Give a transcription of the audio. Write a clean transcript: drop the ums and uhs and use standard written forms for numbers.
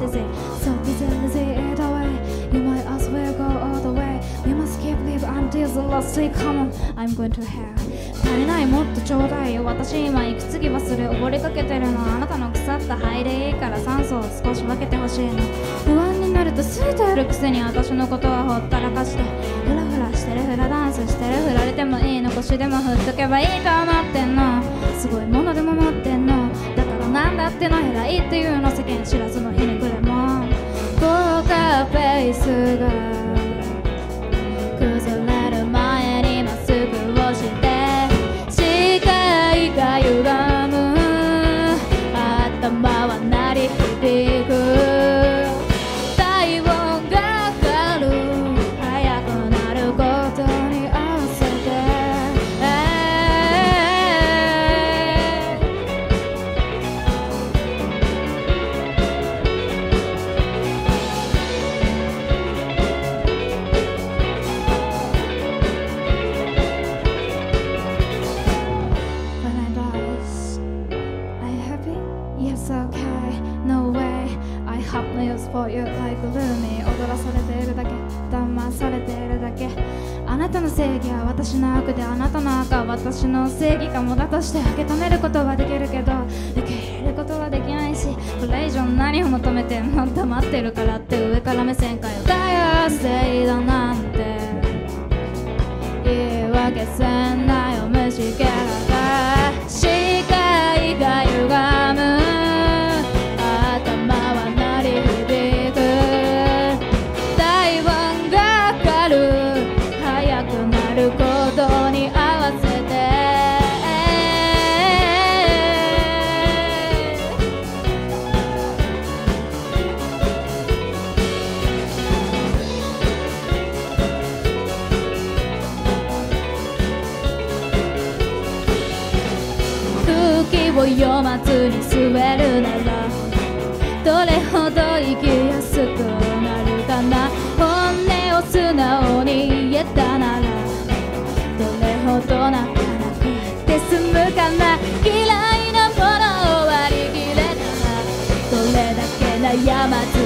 dizzy. So busy and dizzy, it away. You might as well go all the way. We must keep live until the last day. Come on, I'm going to hell. 足りない、もっとちょうだいよ。私今息継ぎ忘れ溺れかけてるの。あなたの腐った肺でいいから酸素を少し分けてほしいの。不安になるとすぐやるくせに私のことはほったらかして、フラフラしてる、フラダンスしてる、振られてもいいの、腰でも振っとけばいいと思ってんの。すごいものでも持ってんの。だからなんだっての偉いっていうの、世間知らずの皮肉でも。ポーカーフェイスが崩れる前にまっすぐをして、視界が歪む、頭は鳴り響く。私の悪であなたの赤は私の正義かも。だとして受け止めることはできるけど受け入れることはできないし、これ以上何を求めても黙ってるからって上から目線かよ。だよ正義だなんて言い訳せんなよ、虫けらが。視界が歪む、頭は鳴り響く、体温が上がる、行動に合わせて。空気を読まずに吸えるならどれほど生きやすくなるかな。本音を素直に言えたならどれほど泣かなくて済むかな。嫌いなものを割り切れたらどれだけ悩まず